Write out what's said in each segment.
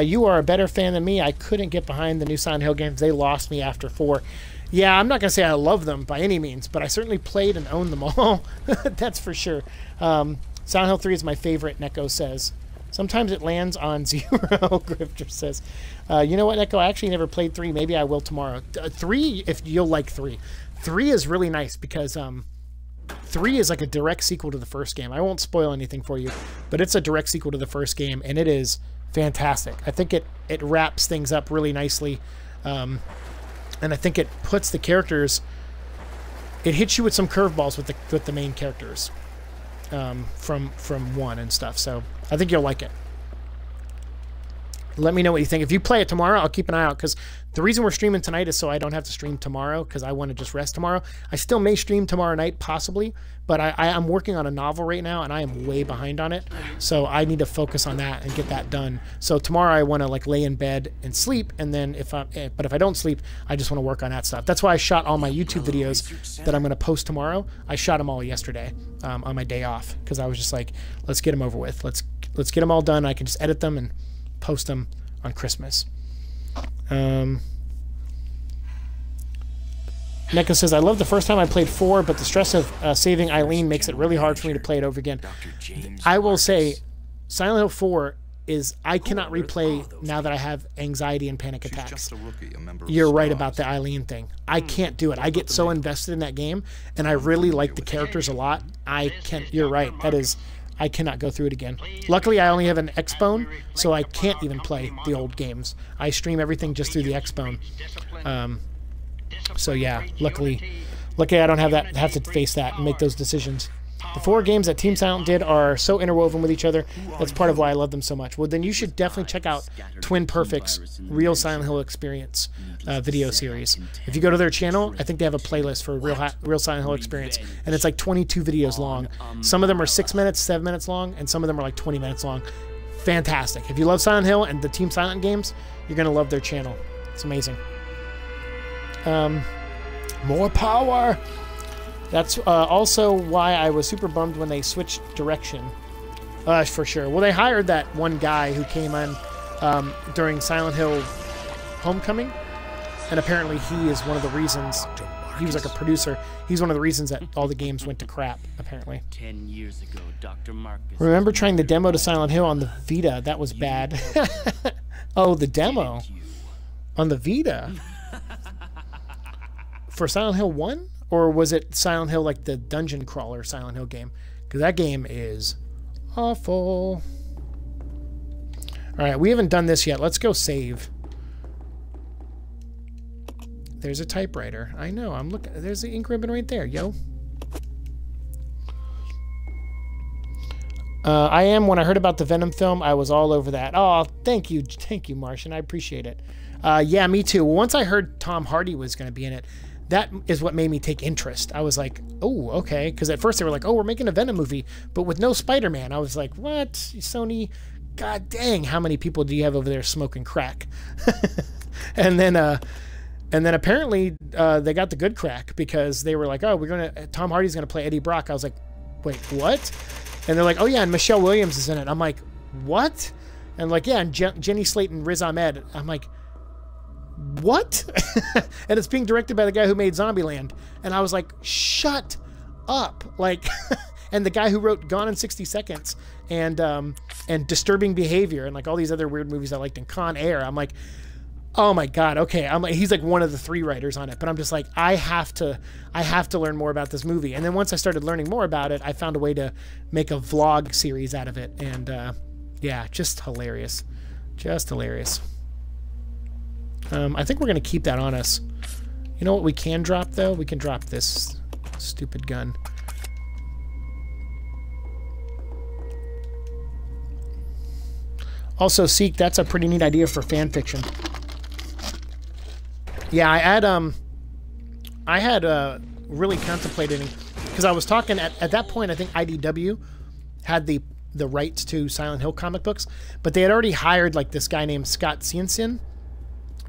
You are a better fan than me. I couldn't get behind the new Silent Hill games. They lost me after 4. Yeah, I'm not going to say I love them by any means, but I certainly played and owned them all. That's for sure. Silent Hill 3 is my favorite, Neko says. Sometimes it lands on 0, Grifter says. You know what, Neko? I actually never played 3. Maybe I will tomorrow. 3, if you'll like 3. 3 is really nice because 3 is like a direct sequel to the first game. I won't spoil anything for you, but it's a direct sequel to the first game, and it is fantastic. I think it wraps things up really nicely, and I think it puts the characters... It hits you with some curveballs with the main characters from 1 and stuff, so I think you'll like it. Let me know what you think. If you play it tomorrow, I'll keep an eye out, because the reason we're streaming tonight is so I don't have to stream tomorrow, because I want to just rest tomorrow. I still may stream tomorrow night, possibly, but I'm working on a novel right now, and I am way behind on it, so I need to focus on that and get that done. So tomorrow I want to like lay in bed and sleep, and then if I don't sleep, I just want to work on that stuff. That's why I shot all my YouTube videos that I'm going to post tomorrow. I shot them all yesterday on my day off, because I was just like, let's get them over with. Let's get them all done. I can just edit them and post them on Christmas. Neko says, I love the first time I played 4, but the stress of saving Eileen makes it really hard for me to play it over again. I will say, Silent Hill 4 is, I cannot replay now that I have anxiety and panic attacks. You're right about the Eileen thing. I can't do it. I get so invested in that game, and I really like the characters a lot. I can't, you're right, that is... I cannot go through it again. Luckily, I only have an Xbone, so I can't even play the old games. I stream everything just through the Xbone. So yeah, luckily I don't have to face that and make those decisions. The 4 games that Team Silent did are so interwoven with each other. That's part of why I love them so much. Well, then you should definitely check out Twin Perfect's Real Silent Hill Experience video series. If you go to their channel, I think they have a playlist for Real Silent Hill Experience, and it's like 22 videos long. Some of them are 6 minutes, 7 minutes long, and some of them are like 20 minutes long. Fantastic. If you love Silent Hill and the Team Silent games, you're going to love their channel. It's amazing. More power! That's also why I was super bummed when they switched direction, for sure. Well, they hired that one guy who came in during Silent Hill Homecoming, and apparently he is one of the reasons. He was like a producer. He's one of the reasons that all the games went to crap, apparently. 10 years ago, Dr. Marcus. Remember trying the demo to Silent Hill on the Vita? That was bad. Oh, the demo on the Vita for Silent Hill 1? Or was it Silent Hill, like the dungeon crawler Silent Hill game? Because that game is awful. All right, we haven't done this yet. Let's go save. There's a typewriter. I know, I'm looking. There's the ink ribbon right there, yo. When I heard about the Venom film, I was all over that. Oh, thank you, Martian. I appreciate it. Yeah, me too. Once I heard Tom Hardy was going to be in it, that is what made me take interest. I was like, oh, okay. Because at first they were like, oh, we're making a Venom movie, but with no Spider-Man. I was like, what? Sony, god dang, how many people do you have over there smoking crack? And then apparently they got the good crack, because they were like, oh, Tom Hardy's going to play Eddie Brock. I was like, wait, what? And they're like, oh, yeah, and Michelle Williams is in it. I'm like, what? And like, yeah, and Jenny Slate and Riz Ahmed. I'm like, what? And it's being directed by the guy who made Zombieland. And I was like, shut up. Like, and the guy who wrote Gone in 60 Seconds and Disturbing Behavior and like all these other weird movies I liked, and Con Air. I'm like, oh my God. Okay. I'm like, he's like one of the 3 writers on it, but I'm just like, I have to learn more about this movie. And then once I started learning more about it, I found a way to make a vlog series out of it. And, yeah, just hilarious. Just hilarious. I think we're going to keep that on us. You know what we can drop, though? We can drop this stupid gun. Also, Seek, that's a pretty neat idea for fan fiction. Yeah, I had really contemplated, because I was talking, at that point, I think IDW had the rights to Silent Hill comic books, but they had already hired, like, this guy named Scott Ciencin.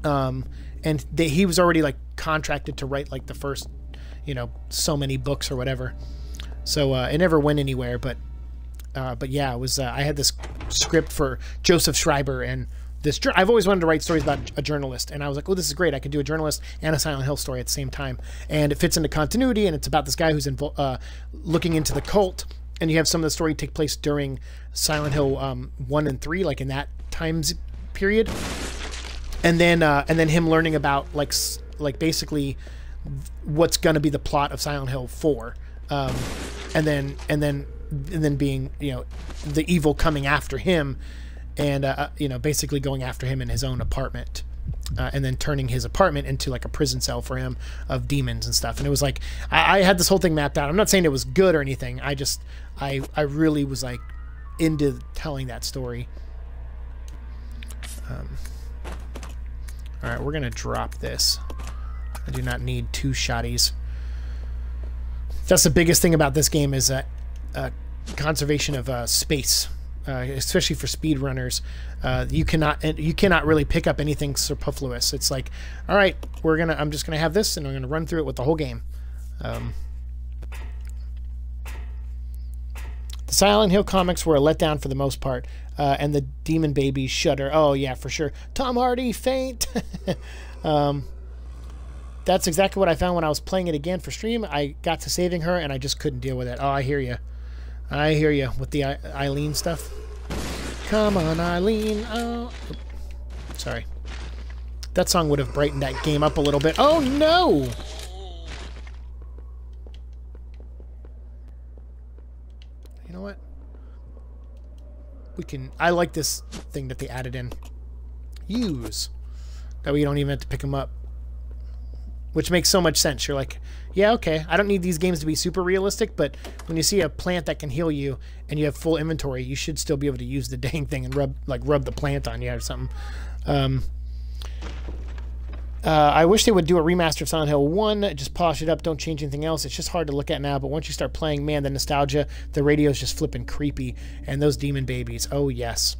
And he was already like contracted to write like the first, you know, so many books or whatever. So it never went anywhere. But yeah, it was. I had this script for Joseph Schreiber and this. I've always wanted to write stories about a journalist, and I was like, oh, this is great. I could do a journalist and a Silent Hill story at the same time, and it fits into continuity, and it's about this guy who's looking into the cult, and you have some of the story take place during Silent Hill 1 and 3, like in that times period, and then him learning about like basically what's going to be the plot of Silent Hill 4, and then being, you know, the evil coming after him, and you know, basically going after him in his own apartment, and then turning his apartment into like a prison cell for him of demons and stuff. And it was like, I had this whole thing mapped out. I'm not saying it was good or anything. I just I really was like into telling that story. All right, we're gonna drop this. I do not need two shotties. That's the biggest thing about this game, is conservation of space, especially for speedrunners. You cannot really pick up anything superfluous. It's like, all right, I'm just gonna have this, and I'm gonna run through it with the whole game. The Silent Hill comics were a letdown for the most part, and the demon babies shudder. Oh yeah, for sure. Tom Hardy faint. That's exactly what I found when I was playing it again for stream. I got to saving her, and I just couldn't deal with it. Oh, I hear you. I hear you with the Eileen stuff. Come on, Eileen. Oh, sorry. That song would have brightened that game up a little bit. Oh, no! You know what? We can... I like this thing that they added in. Use. That way you don't even have to pick them up. Which makes so much sense. You're like, yeah, okay, I don't need these games to be super realistic, but when you see a plant that can heal you and you have full inventory, you should still be able to use the dang thing and rub the plant on you or something. I wish they would do a remaster of Silent Hill 1. Just polish it up. Don't change anything else. It's just hard to look at now, but once you start playing, man, the nostalgia, the radio's just flipping creepy, and those demon babies. Oh, yes.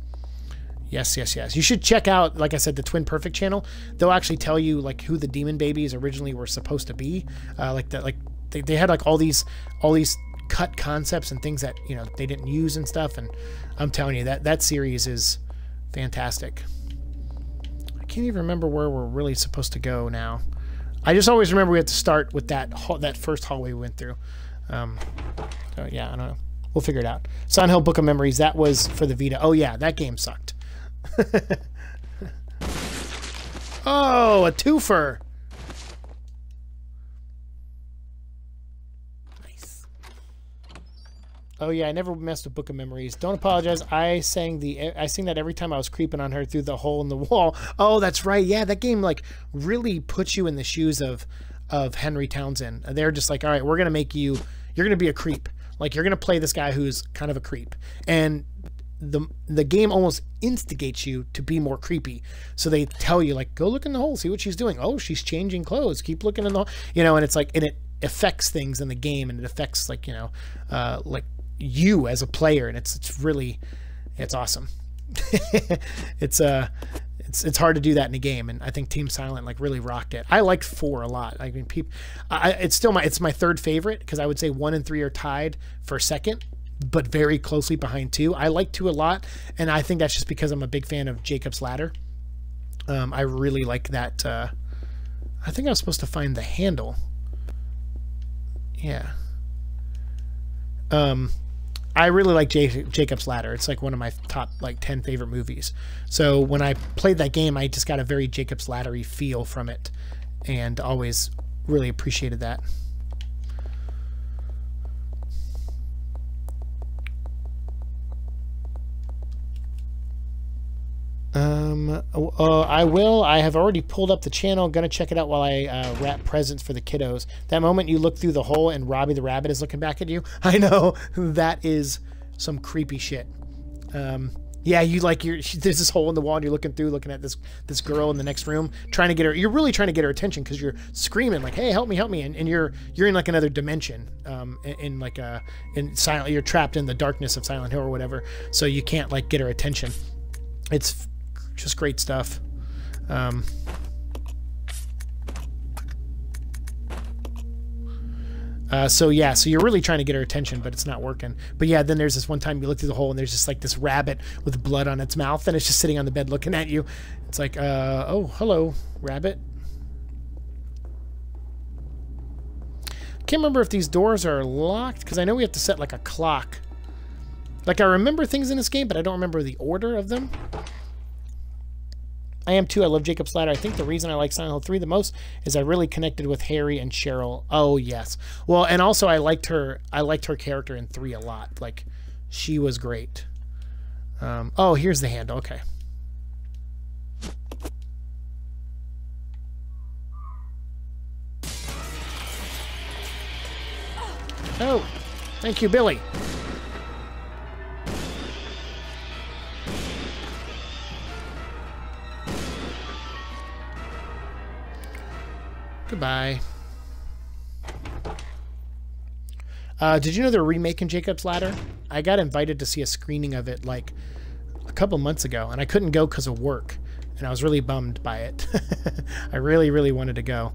Yes, yes, yes. You should check out, like I said, the Twin Perfect channel. They'll actually tell you like who the demon babies originally were supposed to be. They had like all these cut concepts and things that, you know, they didn't use and stuff. And I'm telling you, that series is fantastic. I can't even remember where we're really supposed to go now. I just always remember we have to start with that first hallway we went through. So yeah, I don't know. We'll figure it out. Silent Hill Book of Memories. That was for the Vita. Oh yeah, that game sucked. Oh, a twofer. Nice. Oh yeah, I never messed with Book of Memories. Don't apologize. I sang that every time I was creeping on her through the hole in the wall. Oh, that's right. Yeah, that game like really puts you in the shoes of Henry Townsend. They're just like, all right, we're gonna make you. You're gonna be a creep. Like, you're gonna play this guy who's kind of a creep, and the game almost instigates you to be more creepy. So they tell you, like, go look in the hole, see what she's doing. Oh, she's changing clothes. Keep looking in the hole. You know, and it's like, and it affects things in the game, and it affects, like, you know, like you as a player. And it's really, it's awesome. It's hard to do that in a game, and I think Team Silent like really rocked it. I liked 4 a lot. I mean, people, it's still my third favorite, because I would say 1 and 3 are tied for second, but very closely behind 2. I like 2 a lot, and I think that's just because I'm a big fan of Jacob's Ladder. I really like that. I think I was supposed to find the handle. Yeah. I really like Jacob's Ladder. It's like one of my top like 10 favorite movies. So when I played that game, I just got a very Jacob's Ladder-y feel from it, and always really appreciated that. I will. I have already pulled up the channel. I'm gonna check it out while I wrap presents for the kiddos. That moment you look through the hole and Robbie the Rabbit is looking back at you. I know, that is some creepy shit. Yeah, you like there's this hole in the wall and you're looking through, looking at this girl in the next room, trying to get her. You're really trying to get her attention because you're screaming like, "Hey, help me, help me!" And you're in like another dimension, you're trapped in the darkness of Silent Hill or whatever, so you can't like get her attention. It's just great stuff. So you're really trying to get her attention, but it's not working. But yeah, then there's this one time you look through the hole and there's just like this rabbit with blood on its mouth and it's just sitting on the bed looking at you. It's like, oh, hello, rabbit. Can't remember if these doors are locked, because I know we have to set like a clock. Like, I remember things in this game, but I don't remember the order of them. I am too. I love Jacob's Ladder. I think the reason I like Silent Hill 3 the most is I really connected with Harry and Cheryl. Oh, yes. Well, and also I liked her character in 3 a lot. Like, she was great. Oh, here's the handle. Okay. Oh, thank you, Billy. Goodbye. Did you know they're remaking Jacob's Ladder? I got invited to see a screening of it like a couple months ago, and I couldn't go because of work, and I was really bummed by it. I really, really wanted to go.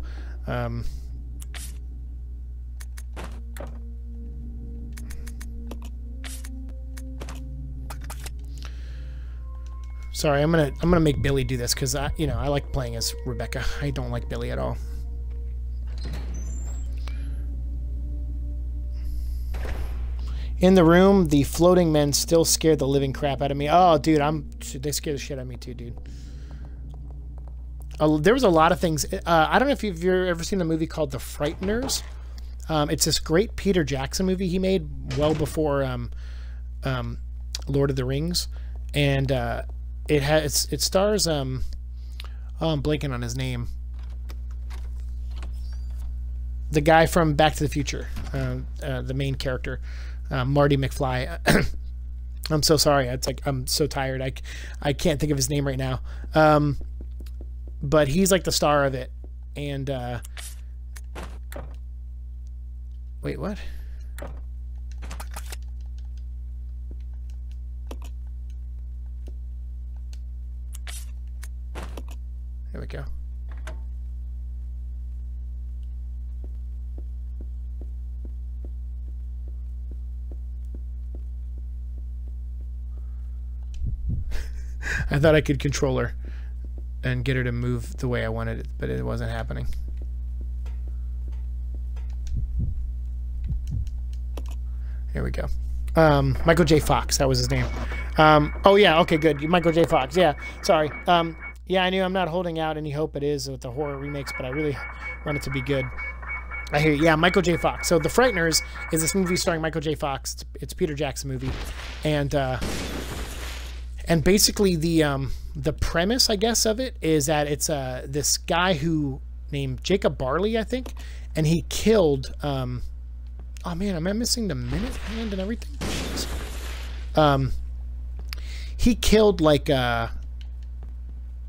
Sorry, I'm gonna make Billy do this because I like playing as Rebecca. I don't like Billy at all. In the room, the floating men still scared the living crap out of me. Oh, dude, they scare the shit out of me too, dude. There was a lot of things. I don't know if you've ever seen a movie called The Frighteners. It's this great Peter Jackson movie he made well before Lord of the Rings, and it stars. Oh, I'm blanking on his name. The guy from Back to the Future, the main character. Marty McFly. I'm so sorry. It's like I'm so tired. I can't think of his name right now. But he's like the star of it. And wait, what? There we go. I thought I could control her and get her to move the way I wanted it, but it wasn't happening. Here we go. Michael J. Fox, that was his name. Oh, yeah, okay, good. Michael J. Fox, yeah, sorry. Yeah, I knew I'm not holding out any hope it is with the horror remakes, but I really want it to be good. I hear you. Yeah, Michael J. Fox. So The Frighteners is this movie starring Michael J. Fox. It's a Peter Jackson movie. And basically the premise, I guess, of it is that it's this guy who named Jacob Barley, I think, and he killed. Oh man, am I missing the minute hand and everything? He killed like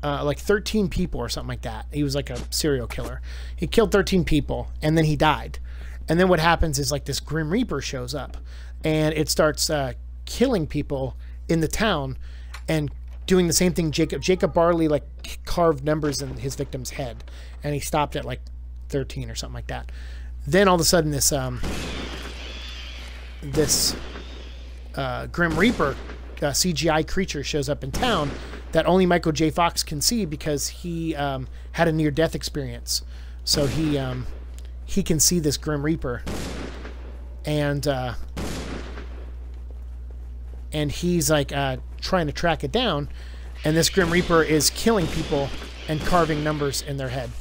13 people or something like that. He was like a serial killer. He killed 13 people and then he died. And then what happens is like this Grim Reaper shows up and it starts killing people in the town. And doing the same thing, Jacob Barley like carved numbers in his victim's head, and he stopped at like 13 or something like that. Then all of a sudden, this Grim Reaper CGI creature shows up in town that only Michael J. Fox can see because he had a near-death experience, so he can see this Grim Reaper, and he's like. Trying to track it down, and this Grim Reaper is killing people and carving numbers in their head,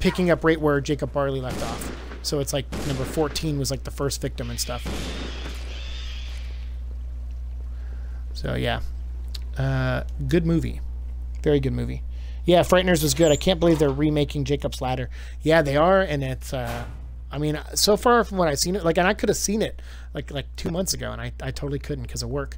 picking up right where Jacob Barley left off. So it's like number 14 was like the first victim and stuff. So yeah, good movie, very good movie. Yeah, Frighteners was good. I can't believe they're remaking Jacob's Ladder. Yeah, they are, and it's I mean, so far from what I've seen it, like, and I could have seen it like 2 months ago, and I totally couldn't because of work.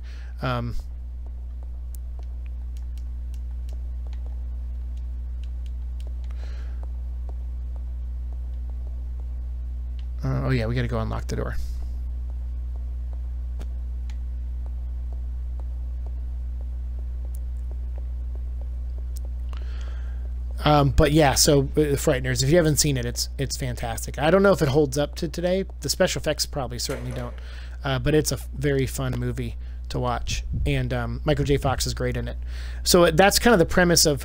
Oh yeah, we gotta go unlock the door. But yeah, so The Frighteners, if you haven't seen it, it's fantastic. I don't know if it holds up to today. The special effects probably certainly don't. But it's a very fun movie to watch. And Michael J. Fox is great in it. So that's kind of the premise of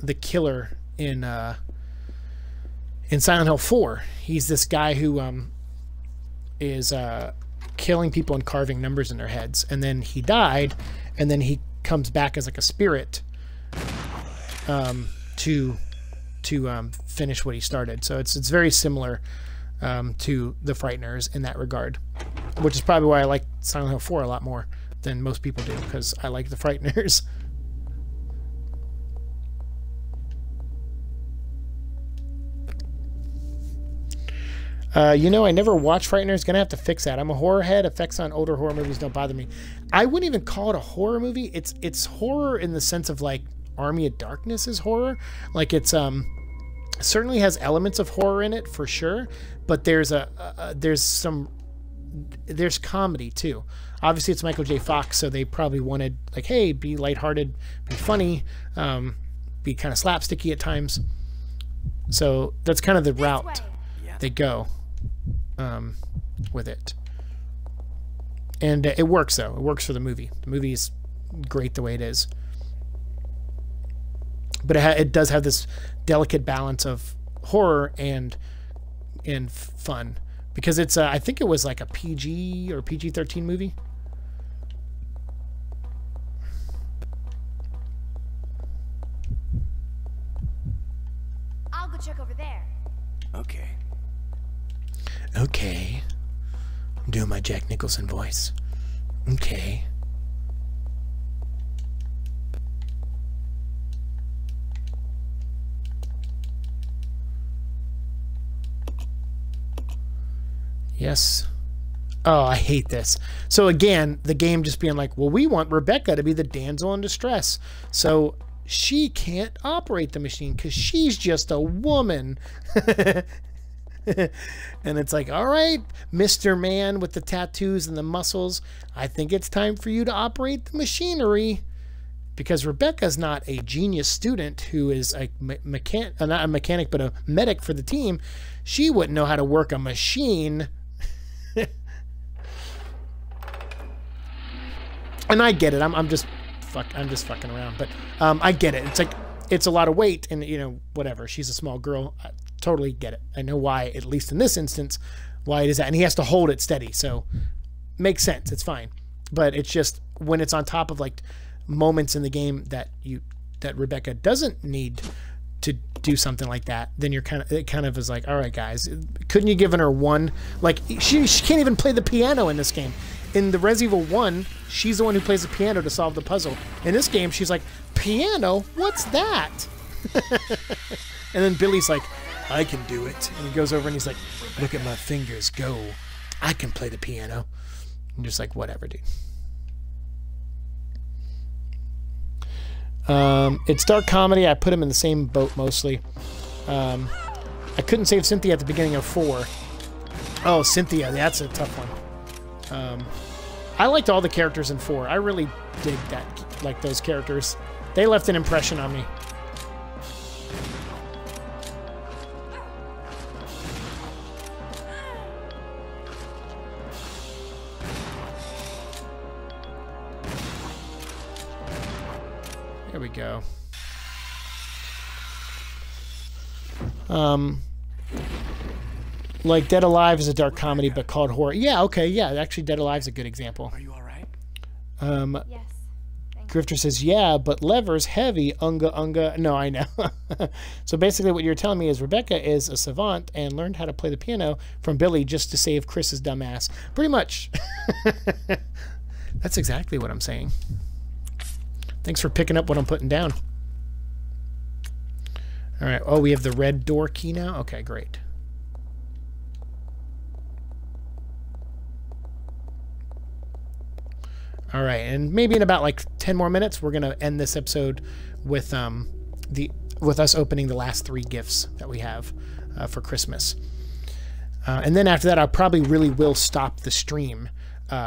the killer in Silent Hill 4. He's this guy who is killing people and carving numbers in their heads. And then he died, and then he comes back as like a spirit to finish what he started. So it's very similar to The Frighteners in that regard, which is probably why I like Silent Hill 4 a lot more than most people do, because I like The Frighteners. You know, I never watched Frighteners. Gonna have to fix that. I'm a horror head. Effects on older horror movies don't bother me. I wouldn't even call it a horror movie. It's horror in the sense of like Army of Darkness is horror. Like it's certainly has elements of horror in it for sure. But there's there's comedy too. Obviously, it's Michael J. Fox, so they probably wanted like, hey, be lighthearted, be funny, be kind of slapsticky at times. So that's kind of the route they go with it, and it works though. It works for the movie. The movie is great the way it is, but it does have this delicate balance of horror and fun, because it's I think it was like a PG or PG-13 movie. I'll go check over there. Okay. Okay. I'm doing my Jack Nicholson voice. Okay. Yes. Oh, I hate this. So again, the game just being like, well, we want Rebecca to be the damsel in distress, so she can't operate the machine because she's just a woman. And it's like, all right, Mr. Man with the tattoos and the muscles, I think it's time for you to operate the machinery, because Rebecca's not a genius student who is a mechanic, not a mechanic, but a medic for the team. She wouldn't know how to work a machine. And I get it. I'm just fucking around, but I get it. It's like, it's a lot of weight, and you know, whatever. She's a small girl. I totally get it. I know why, at least in this instance, why it is that. And he has to hold it steady, so makes sense. It's fine. But it's just when it's on top of like moments in the game that Rebecca doesn't need to do something like that, then you're kind of is like, all right, guys, couldn't you given her one? Like she can't even play the piano in this game. In the Resident Evil 1, she's the one who plays the piano to solve the puzzle. In this game, she's like, piano? What's that? And then Billy's like, I can do it. And he goes over and he's like, look at my fingers go. I can play the piano. I'm just like, whatever, dude. It's dark comedy. I put him in the same boat mostly. I couldn't save Cynthia at the beginning of 4. Oh, Cynthia. That's a tough one. I liked all the characters in 4. I really dig that, like those characters. They left an impression on me. There we go. Like Dead Alive is a dark comedy, but called horror. Yeah, okay, yeah. Actually, Dead Alive is a good example. Are you all right? Yes. Grifter says, yeah, but Lever's heavy. Unga, unga. No, I know. So basically what you're telling me is Rebecca is a savant and learned how to play the piano from Billy just to save Chris's dumbass. Pretty much. That's exactly what I'm saying. Thanks for picking up what I'm putting down. All right. Oh, we have the red door key now? Okay, great. All right, and maybe in about like 10 more minutes, we're gonna end this episode with us opening the last 3 gifts that we have for Christmas, and then after that, I probably really will stop the stream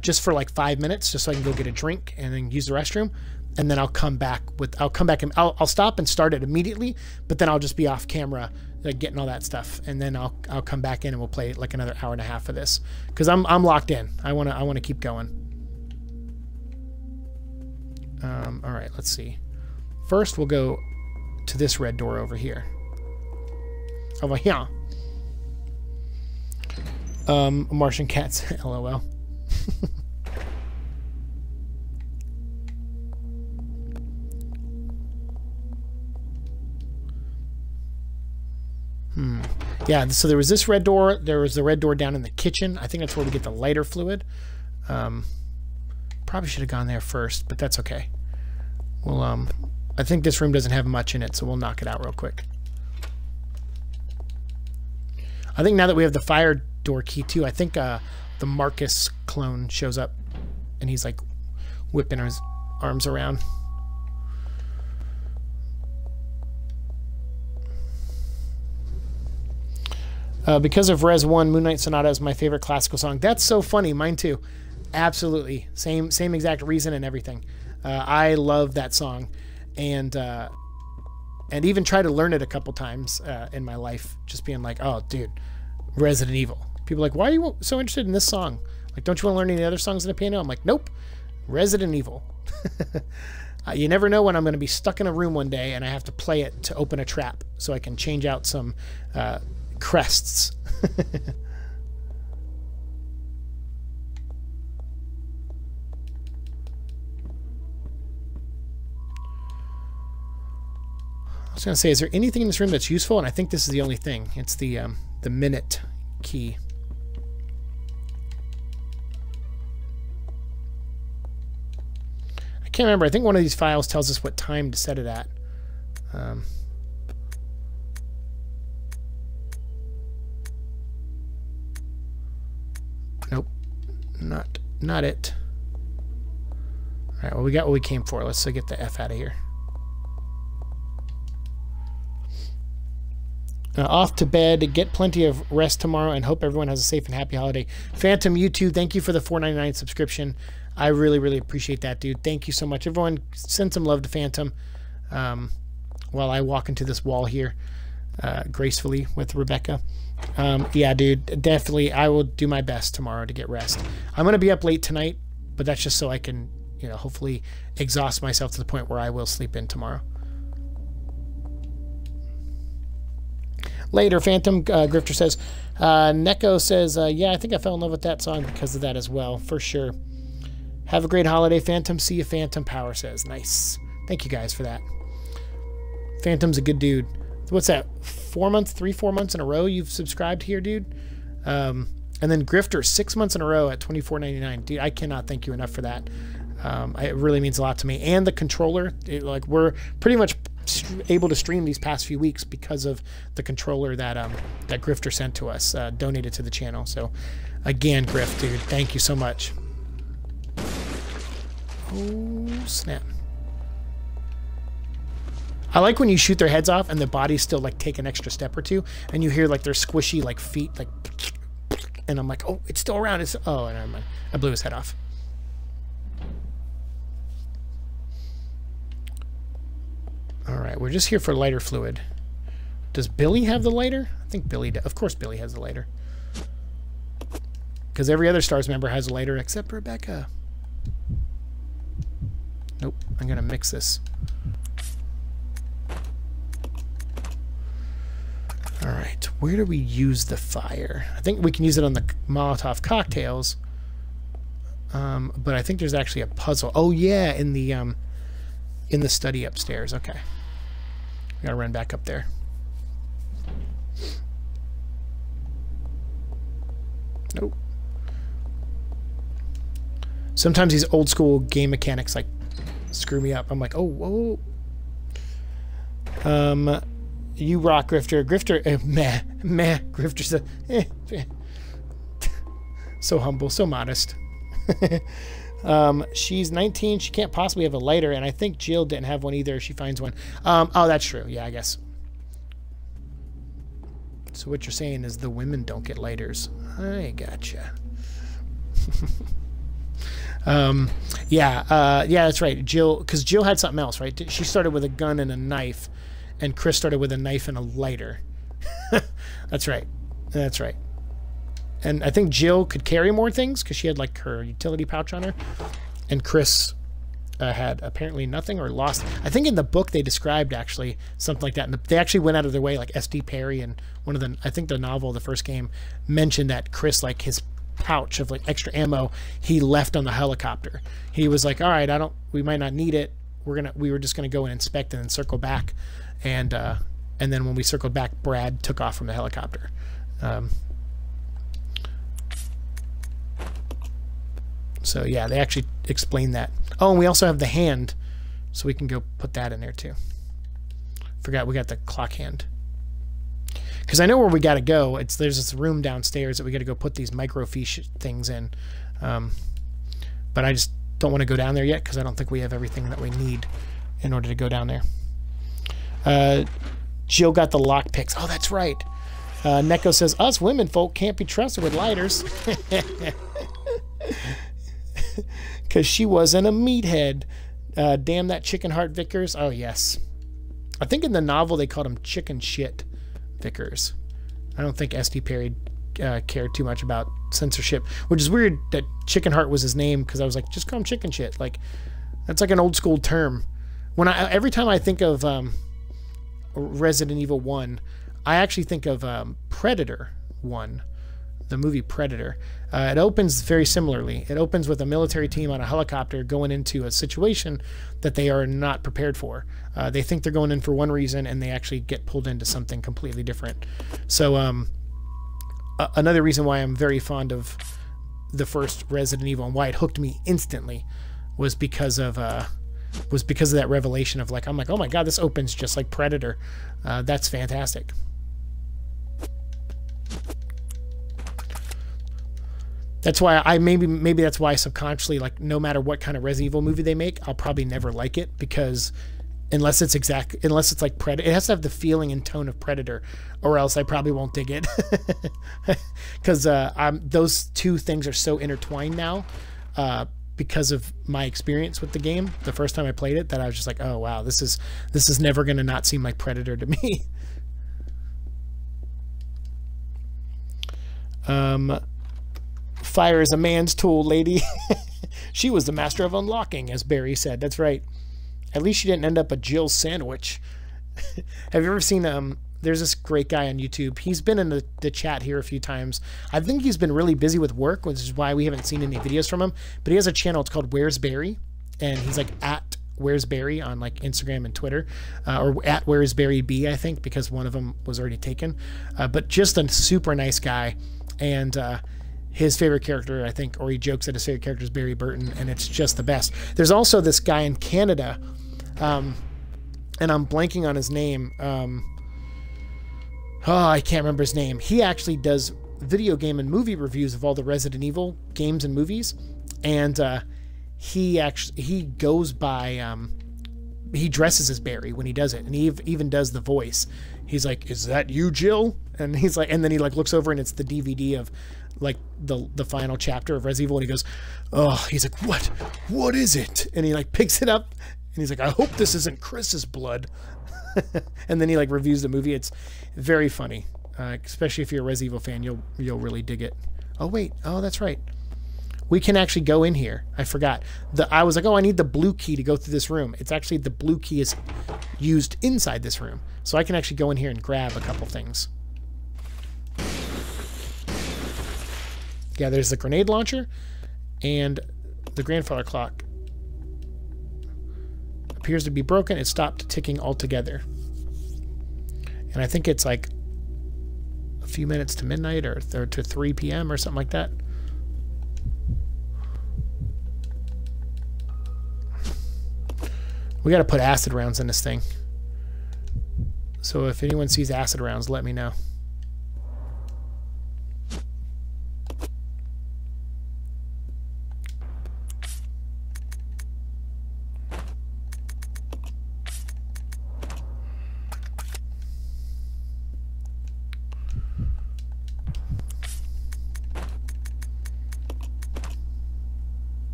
just for like 5 minutes, just so I can go get a drink and then use the restroom, and then I'll come back with, I'll stop and start it immediately, but then I'll just be off camera, like getting all that stuff. And then I'll come back in and we'll play like another hour and a half of this. 'Cause I'm locked in. I want to keep going. All right, let's see. First we'll go to this red door over here. Over here. Martian cats, LOL. Yeah, so there was this red door. There was the red door down in the kitchen. I think that's where we get the lighter fluid. Probably should have gone there first, but that's okay. Well, I think this room doesn't have much in it, so we'll knock it out real quick. I think now that we have the fire door key too, I think the Marcus clone shows up, and he's like whipping his arms around. Because of Res 1, Moon Knight Sonata is my favorite classical song. That's so funny. Mine too. Absolutely. Same exact reason and everything. I love that song. And even try to learn it a couple times in my life. Just being like, oh, dude, Resident Evil. People are like, why are you so interested in this song? Like, don't you want to learn any other songs in the piano? I'm like, nope. Resident Evil. You never know when I'm going to be stuck in a room one day and I have to play it to open a trap so I can change out some... crests. I was gonna say, is there anything in this room that's useful? And I think this is the only thing. It's the minute key. I can't remember. I think one of these files tells us what time to set it at. Nope, not it. All right, well, we got what we came for. Let's get the F out of here. Off to bed, get plenty of rest tomorrow, and hope everyone has a safe and happy holiday. Phantom, you too. Thank you for the $4.99 subscription. I really, really appreciate that, dude. Thank you so much. Everyone, send some love to Phantom while I walk into this wall here gracefully with Rebecca. Yeah, dude, definitely. I will do my best tomorrow to get rest. I'm going to be up late tonight, but that's just so I can, you know, hopefully exhaust myself to the point where I will sleep in tomorrow. Later, Phantom. Grifter says, Neko says, yeah, I think I fell in love with that song because of that as well, for sure. Have a great holiday, Phantom. See you, Phantom. Power says, nice. Thank you guys for that. Phantom's a good dude. What's that? 4 months, 3-4 months in a row you've subscribed here, dude. And then Grifter, 6 months in a row at $24.99. dude, I cannot thank you enough for that. It really means a lot to me. And the controller, like, we're pretty much able to stream these past few weeks because of the controller that that Grifter sent to us, donated to the channel. So again, Grift, dude, thank you so much. Oh snap. I like when you shoot their heads off and the bodies still like take an extra step or two, and you hear like their squishy like feet, like, and I'm like, oh, it's still around. It's, oh, never mind. I blew his head off. All right, we're just here for lighter fluid. Does Billy have the lighter? I think Billy does. Of course, Billy has the lighter, because every other Stars member has a lighter except Rebecca. Nope, I'm gonna mix this. All right, where do we use the fire? I think we can use it on the Molotov cocktails. But I think there's actually a puzzle. Oh yeah, in the study upstairs. Okay, we gotta run back up there. Nope. Sometimes these old school game mechanics like screw me up. I'm like, oh, whoa. You rock, Grifter. Grifter, meh. Grifter's a, so humble, so modest. She's 19. She can't possibly have a lighter, and I think Jill didn't have one either. She finds one. Oh, that's true. Yeah, I guess. So what you're saying is the women don't get lighters. I gotcha. Yeah, that's right. Jill, because Jill had something else, right? She started with a gun and a knife, and Chris started with a knife and a lighter. That's right. That's right. And I think Jill could carry more things because she had like her utility pouch on her, and Chris had apparently nothing or lost. I think in the book they described actually something like that, and they actually went out of their way. Like S.D. Perry and one of the, I think the novel, the first game, mentioned that Chris, like his pouch of like extra ammo he left on the helicopter. He was like, all right, I don't, we might not need it. We were just gonna go and inspect and then circle back, and then when we circled back, Brad took off from the helicopter. So yeah, they actually explained that. Oh, and we also have the hand, so we can go put that in there too. Forgot we got the clock hand. Because I know where we got to go. It's, there's this room downstairs that we got to go put these microfiche things in. But I just don't want to go down there yet because I don't think we have everything that we need in order to go down there. Jill got the lock picks. Oh, that's right. Neko says, us women folk can't be trusted with lighters. Because she wasn't a meathead. Damn that chicken heart Vickers. Oh, yes. I think in the novel they called him chicken shit Vickers. I don't think S.D. Perry cared too much about censorship, which is weird that Chicken Heart was his name, because I was like, just call him Chicken Shit. Like, that's like an old school term. When I, every time I think of Resident Evil 1, I actually think of Predator 1, the movie Predator. It opens very similarly. It opens with a military team on a helicopter going into a situation that they are not prepared for. They think they're going in for one reason, and they actually get pulled into something completely different. So another reason why I'm very fond of the first Resident Evil and why it hooked me instantly was because of that revelation of, like, I'm like, oh my god, this opens just like Predator. That's fantastic. That's why I maybe that's why subconsciously, like, no matter what kind of Resident Evil movie they make, I'll probably never like it, because unless it's like Predator, it has to have the feeling and tone of Predator, or else I probably won't dig it. Because those two things are so intertwined now, because of my experience with the game the first time I played it, that I was just like, oh wow, this is never gonna not seem like Predator to me. Fire is a man's tool, lady. She was the master of unlocking, as Barry said. That's right. At least she didn't end up a Jill sandwich. Have you ever seen, there's this great guy on YouTube. He's been in the chat here a few times. I think he's been really busy with work, which is why we haven't seen any videos from him. But he has a channel. It's called Where's Barry? And he's like at Where's Barry on like Instagram and Twitter, or at Where's Barry B, I think, because one of them was already taken. But just a super nice guy. And, his favorite character, I think, or he jokes that his favorite character is Barry Burton, and it's just the best. There's also this guy in Canada, and I'm blanking on his name. Oh, I can't remember his name. He actually does video game and movie reviews of all the Resident Evil games and movies, and he goes by, he dresses as Barry when he does it, and he even does the voice. He's like, "Is that you, Jill?" And he's like, and then he like looks over, and it's the DVD of, like, the final chapter of Resident Evil, and he goes, oh, he's like, what is it? And he like picks it up and he's like, I hope this isn't Chris's blood. And then he like reviews the movie. It's very funny, especially if you're a Resident Evil fan, you'll really dig it. Oh wait, oh that's right, we can actually go in here. I forgot. I was like, oh, I need the blue key to go through this room. It's actually, the blue key is used inside this room, so I can actually go in here and grab a couple things. Yeah, there's the grenade launcher and the grandfather clock appears to be broken. It stopped ticking altogether. And I think it's like a few minutes to midnight or to 3 p.m. or something like that. We got to put acid rounds in this thing. So if anyone sees acid rounds, let me know.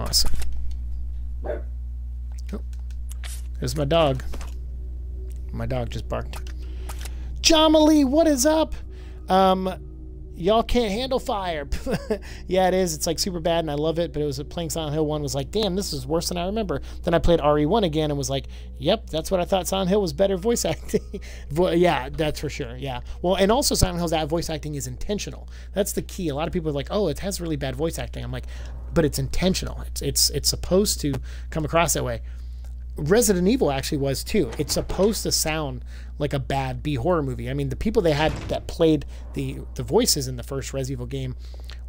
Awesome. Oh, there's my dog. My dog just barked. Jamali, what is up? Y'all can't handle fire. Yeah, it is. It's like super bad and I love it, but it was playing Silent Hill 1 was like, damn, this is worse than I remember. Then I played RE1 again and was like, yep, that's what I thought. Silent Hill was better voice acting. Yeah, that's for sure. Yeah. Well, and also Silent Hill's that voice acting is intentional. That's the key. A lot of people are like, oh, it has really bad voice acting. I'm like, but it's intentional. It's supposed to come across that way. Resident Evil actually was too. It's supposed to sound like a bad B horror movie. I mean, the people they had that played the voices in the first Res Evil game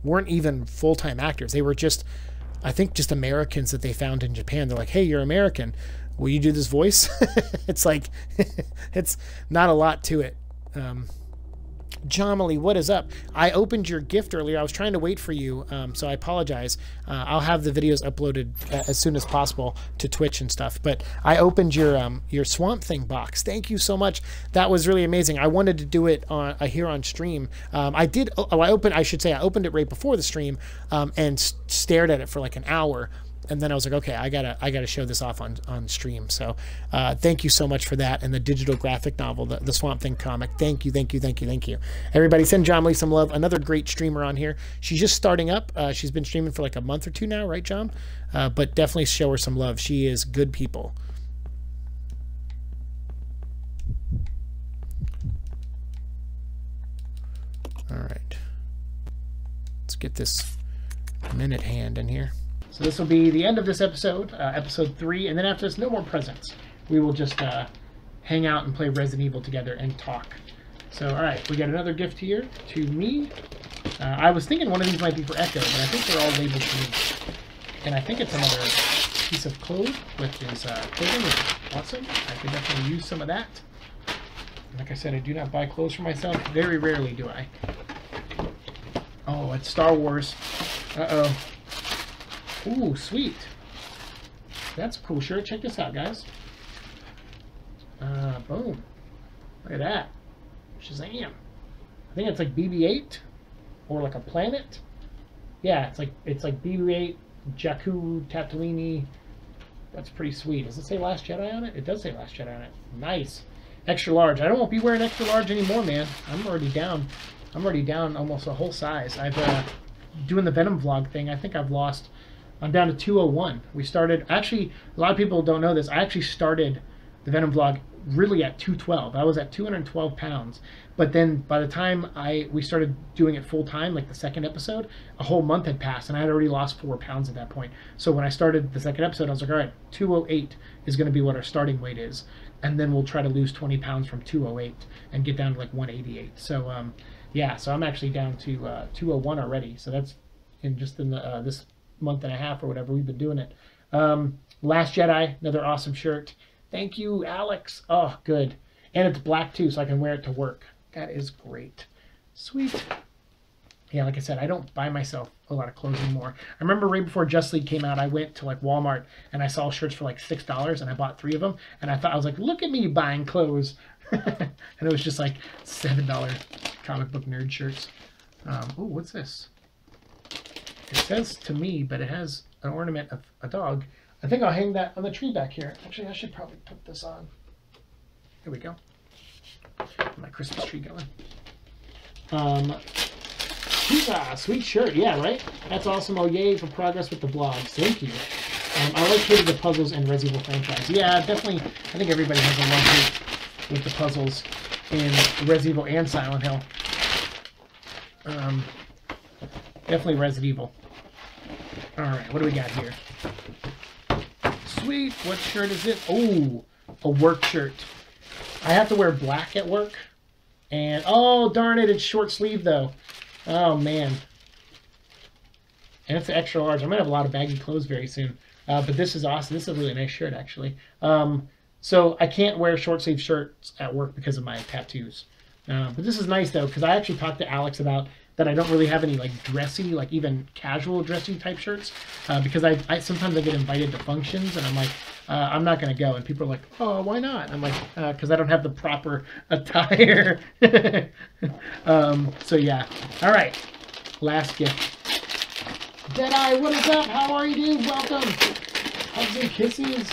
weren't even full-time actors. They were just, I think, just Americans that they found in Japan. They're like, hey, you're American, will you do this voice? It's like, it's not a lot to it. Jamali, what is up? I opened your gift earlier. I was trying to wait for you, so I apologize. I'll have the videos uploaded as soon as possible to Twitch and stuff. But I opened your Swamp Thing box. Thank you so much. That was really amazing. I wanted to do it on here on stream. I did. Oh, I opened it right before the stream and stared at it for like an hour. And then I was like, okay, I gotta show this off on stream. So thank you so much for that. And the digital graphic novel, the Swamp Thing comic. Thank you, thank you, thank you, thank you. Everybody send John Lee some love. Another great streamer on here. She's just starting up. She's been streaming for like a month or two now, right, John? But definitely show her some love. She is good people. All right. Let's get this minute hand in here. So this will be the end of this episode, episode 3, and then after this, no more presents. We will just hang out and play Resident Evil together and talk. So, all right, we got another gift here to me. I was thinking one of these might be for Echo, but I think they're all labeled to me. And I think it's another piece of clothing, which is awesome. I could definitely use some of that. Like I said, I do not buy clothes for myself. Very rarely do I. Oh, it's Star Wars. Uh-oh. Ooh, sweet. That's a cool shirt. Check this out, guys. Boom. Look at that. Shazam. I think it's like BB-8 or like a planet. Yeah, it's like BB-8, Jakku, Tatooine. That's pretty sweet. Does it say Last Jedi on it? It does say Last Jedi on it. Nice. Extra large. I won't be wearing extra large anymore, man. I'm already down. I'm already down almost a whole size. I've doing the Venom Vlog thing. I think I've lost. I'm down to 201. We started, actually, a lot of people don't know this. I actually started the Venom Vlog really at 212. I was at 212 pounds. But then by the time we started doing it full time, like the second episode, a whole month had passed and I had already lost 4 pounds at that point. So when I started the second episode, I was like, all right, 208 is going to be what our starting weight is. And then we'll try to lose 20 pounds from 208 and get down to like 188. So yeah, so I'm actually down to 201 already. So that's in this month and a half or whatever we've been doing it. Last Jedi, another awesome shirt. Thank you, Alex. Oh, good. And it's black too, so I can wear it to work. That is great. Sweet. Yeah, like I said, I don't buy myself a lot of clothes anymore. I remember right before Just League came out, I went to like Walmart and I saw shirts for like $6 and I bought 3 of them. And I thought, I was like, look at me buying clothes. And it was just like $7 comic book nerd shirts. Oh, what's this? It says to me, but it has an ornament of a dog. I think I'll hang that on the tree back here. Actually, I should probably put this on. Here we go. Get my Christmas tree going. Sweet shirt. Yeah, right? That's awesome. Oh, yay for progress with the blogs. Thank you. I like hated the puzzles in Res Evil franchise. Yeah, definitely. I think everybody has a love hate with the puzzles in Res Evil and Silent Hill. Definitely Resident Evil. All right, what do we got here? Sweet. What shirt is it? Oh, a work shirt. I have to wear black at work. And, oh, darn it, it's short sleeve, though. Oh, man. And it's an extra large. I might have a lot of baggy clothes very soon. But this is awesome. This is a really nice shirt, actually. So I can't wear short sleeve shirts at work because of my tattoos. But this is nice, though, because I actually talked to Alex about that I don't really have any like dressy, like even casual dressy type shirts, because I sometimes I get invited to functions and I'm like, I'm not gonna go, and people are like, oh, why not? And I'm like, because I don't have the proper attire. So yeah, all right, last gift. Jedi, what is up? How are you doing? Welcome. Hugs and kisses.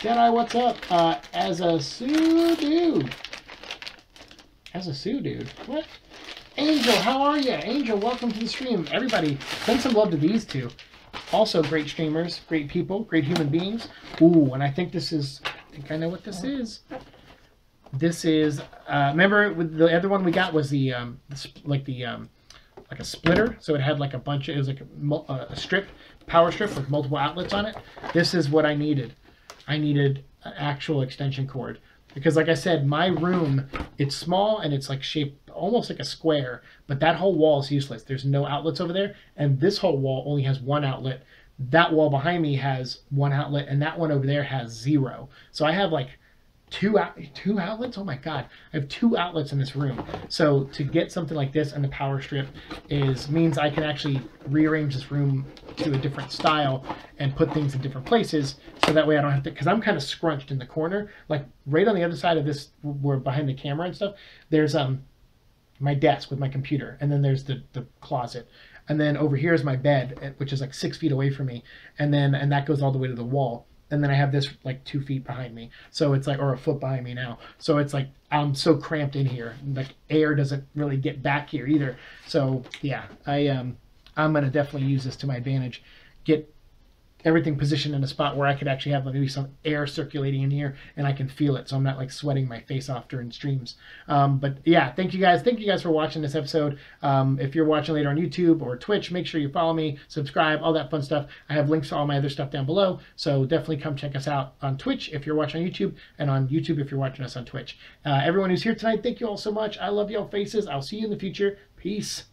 Jedi, what's up? As a Sue dude. What? Angel, how are you? Angel, welcome to the stream. Everybody, send some love to these two. Also great streamers, great people, great human beings. Ooh, and I think this is, I think I know what this is. This is, remember with the other one we got was like a splitter. So it had like a bunch of, it was like a strip, power strip with multiple outlets on it. This is what I needed. I needed an actual extension cord. Because like I said, my room, it's small and it's like shaped almost like a square, but that whole wall is useless. There's no outlets over there. And this whole wall only has one outlet. That wall behind me has one outlet and that one over there has zero. So I have like two outlets. Oh my God. I have two outlets in this room. So to get something like this and the power strip means I can actually rearrange this room to a different style and put things in different places. So that way I don't have to, cause I'm kind of scrunched in the corner, like right on the other side of this, where behind the camera and stuff, there's my desk with my computer. And then there's the closet. And then over here is my bed, which is like 6 feet away from me. And that goes all the way to the wall. And then I have this like 2 feet behind me. So it's like, or a foot behind me now. So it's like, I'm so cramped in here. Like air doesn't really get back here either. So yeah, I'm going to definitely use this to my advantage. Get everything positioned in a spot where I could actually have maybe some air circulating in here and I can feel it. So I'm not like sweating my face off during streams. But yeah, thank you guys. Thank you guys for watching this episode. If you're watching later on YouTube or Twitch, make sure you follow me, subscribe, all that fun stuff. I have links to all my other stuff down below. So definitely come check us out on Twitch if you're watching on YouTube and on YouTube if you're watching us on Twitch. Everyone who's here tonight, thank you all so much. I love y'all faces. I'll see you in the future. Peace.